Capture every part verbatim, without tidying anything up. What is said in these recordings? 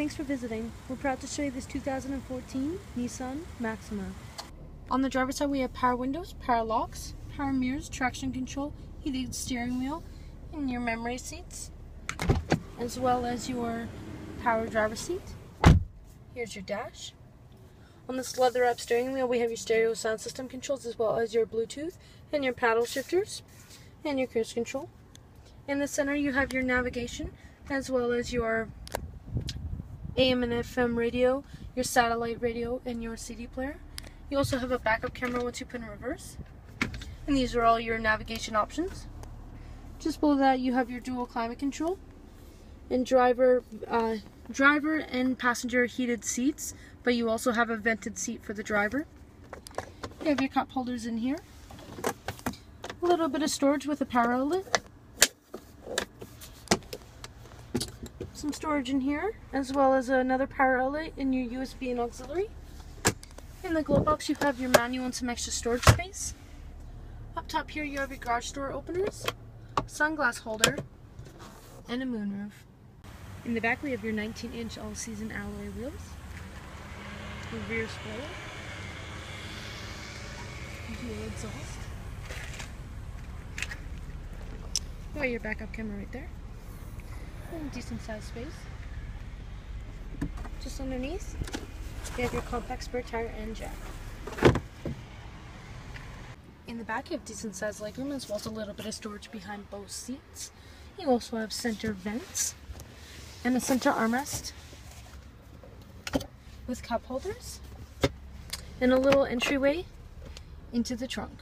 Thanks for visiting. We're proud to show you this two thousand fourteen Nissan Maxima. On the driver's side, we have power windows, power locks, power mirrors, traction control, heated steering wheel, and your memory seats, as well as your power driver's seat. Here's your dash. On this leather-up steering wheel, we have your stereo sound system controls, as well as your Bluetooth and your paddle shifters and your cruise control. In the center, you have your navigation, as well as your A M and F M radio, your satellite radio, and your C D player. You also have a backup camera once you put in reverse. And these are all your navigation options. Just below that, you have your dual climate control and driver, uh, driver and passenger heated seats, but you also have a vented seat for the driver. You have your cup holders in here. A little bit of storage with a power outlet. Some storage in here, as well as another power outlet and your U S B and auxiliary. In the glove box, you have your manual and some extra storage space. Up top here, you have your garage door openers, sunglass holder, and a moonroof. In the back, we have your nineteen inch all-season alloy wheels, the rear spoiler, dual exhaust. You got your backup camera right there. And decent sized space. Just underneath, you have your compact spare tire and jack. In the back, you have decent sized legroom, as well as a little bit of storage behind both seats. You also have center vents and a center armrest with cup holders and a little entryway into the trunk.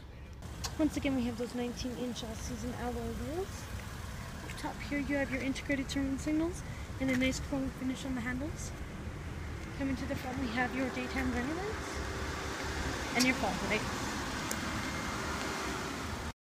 Once again, we have those nineteen inch all-season alloy wheels. Top here, you have your integrated turn signals and a nice chrome finish on the handles. Coming to the front, we have your daytime running lights and your fog light.